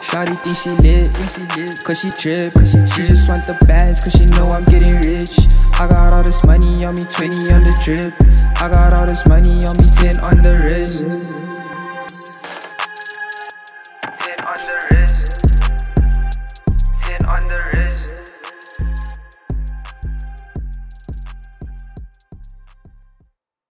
Shawty think she lit, cause she trip. She just want the bags, cause she know I'm getting rich. I got all this money on me, 20 on the drip. I got all this money on me, 10 on the wrist.